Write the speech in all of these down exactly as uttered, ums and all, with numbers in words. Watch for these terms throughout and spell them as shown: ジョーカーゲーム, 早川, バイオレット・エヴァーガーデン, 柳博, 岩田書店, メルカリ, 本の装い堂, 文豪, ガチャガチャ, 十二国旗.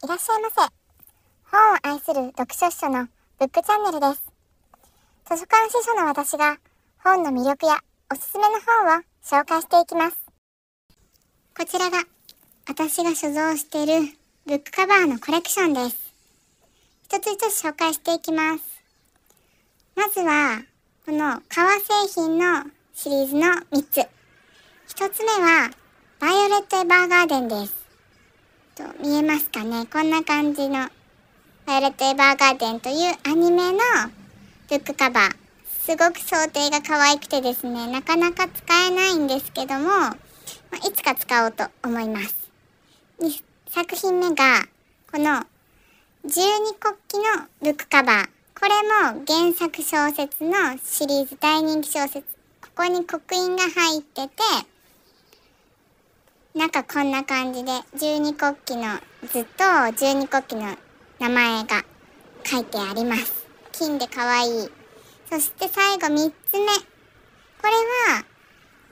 いらっしゃいませ。本を愛する読書司書のブックチャンネルです。図書館司書の私が本の魅力やおすすめの本を紹介していきます。こちらが私が所蔵しているブックカバーのコレクションです。一つ一つ紹介していきます。まずはこの革製品のシリーズのみっつ。一つ目はバイオレット・エヴァーガーデンです。と見えますかね、こんな感じのバイオレット・エヴァーガーデンというアニメのブックカバー、すごく装丁が可愛くてですね、なかなか使えないんですけども、まあ、いつか使おうと思います。にさくひんめがこの十二国旗のブックカバー、これも原作小説のシリーズ、大人気小説。ここに刻印が入ってて、中こんな感じで十二国旗の図と十二国旗の名前が書いてあります。金でかわいい。そして最後みっつめ、これは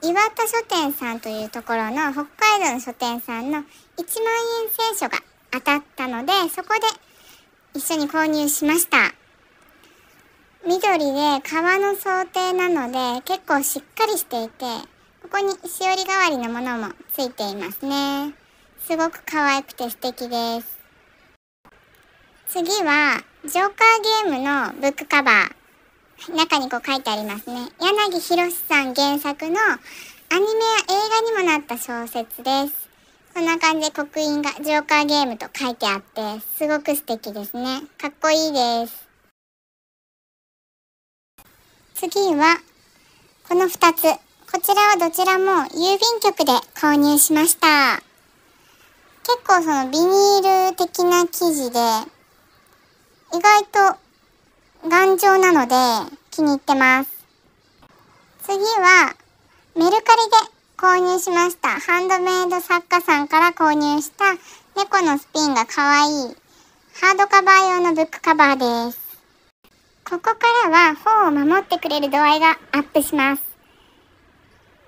岩田書店さんというところの、北海道の書店さんのいちまんえん聖書が当たったので、そこで一緒に購入しました。緑で革の装丁なので結構しっかりしていて、ここにしおり代わりのものもついていますね。すごく可愛くて素敵です。次はジョーカーゲームのブックカバー、中にこう書いてありますね。柳博さん原作のアニメや映画にもなった小説です。こんな感じで刻印がジョーカーゲームと書いてあって、すごく素敵ですね。かっこいいです。次はこのふたつ。こちらはどちらも郵便局で購入しました。結構そのビニール的な生地で意外と頑丈なので気に入ってます。次はメルカリで購入しました。ハンドメイド作家さんから購入した猫のスピンが可愛いハードカバー用のブックカバーです。ここからは本を守ってくれる度合いがアップします。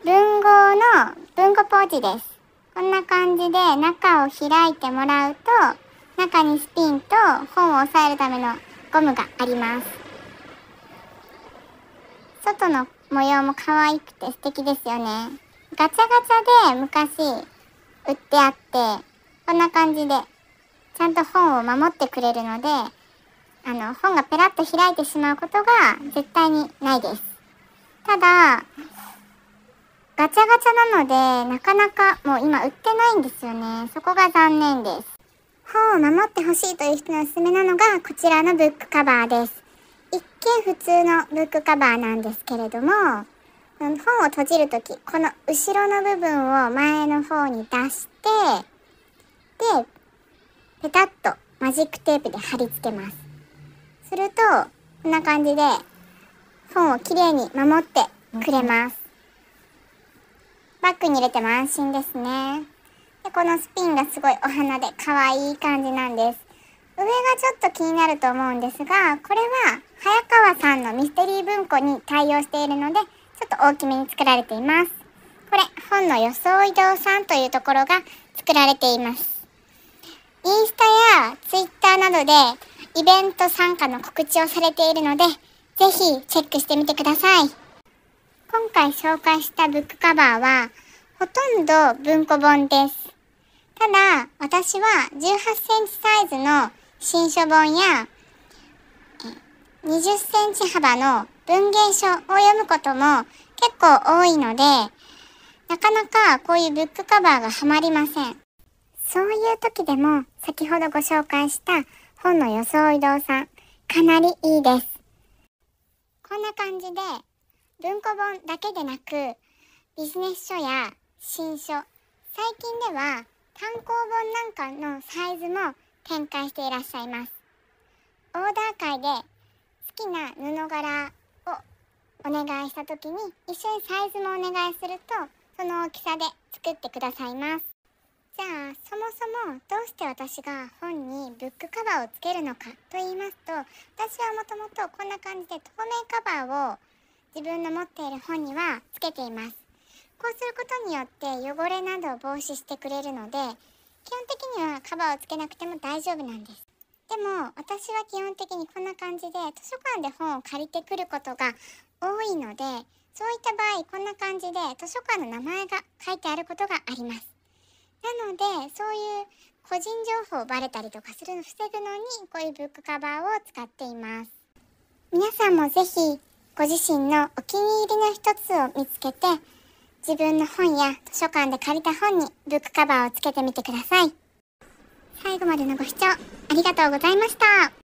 文豪の文庫ポーチです。こんな感じで中を開いてもらうと、中にスピンと本を押さえるためのゴムがあります。外の模様も可愛くて素敵ですよね。ガチャガチャで昔売ってあって、こんな感じでちゃんと本を守ってくれるので、あの本がペラッと開いてしまうことが絶対にないです。ただガチャガチャなのでなかなかもう今売ってないんですよね。そこが残念です。本を守ってほしいという人のおすすめなのがこちらのブックカバーです。一見普通のブックカバーなんですけれども、本を閉じるときこの後ろの部分を前の方に出して、でペタッとマジックテープで貼り付けます。するとこんな感じで本をきれいに守ってくれます。バッグに入れても安心ですね。でこのスピンがすごいお花で可愛い感じなんです。上がちょっと気になると思うんですが、これは早川さんのミステリー文庫に対応しているので、ちょっと大きめに作られています。これ本の装い堂さんというところが作られています。インスタやツイッターなどでイベント参加の告知をされているので、ぜひチェックしてみてください。今回紹介したブックカバーはほとんど文庫本です。ただ私はじゅうはっセンチサイズの新書本やにじゅっセンチ幅の文芸書を読むことも結構多いので、なかなかこういうブックカバーがはまりません。そういう時でも先ほどご紹介した本の装い堂さん、かなりいいです。こんな感じで文庫本だけでなくビジネス書や新書、最近では単行本なんかのサイズも展開していらっしゃいます。オーダー会で好きな布柄をお願いした時に一緒にサイズもお願いすると、その大きさで作ってくださいます。じゃあそもそもどうして私が本にブックカバーをつけるのかと言いますと、私はもともとこんな感じで透明カバーを自分の持っている本にはつけています。こうすることによって汚れなどを防止してくれるので、基本的にはカバーをつけなくても大丈夫なんです。でも私は基本的にこんな感じで図書館で本を借りてくることが多いので、そういった場合こんな感じで図書館の名前が書いてあることがあります。なのでそういう個人情報をバレたりとかするのを防ぐのにこういうブックカバーを使っています。皆さんもぜひご自身のお気に入りの一つを見つけて、自分の本や図書館で借りた本にブックカバーをつけてみてください。最後までのご視聴ありがとうございました。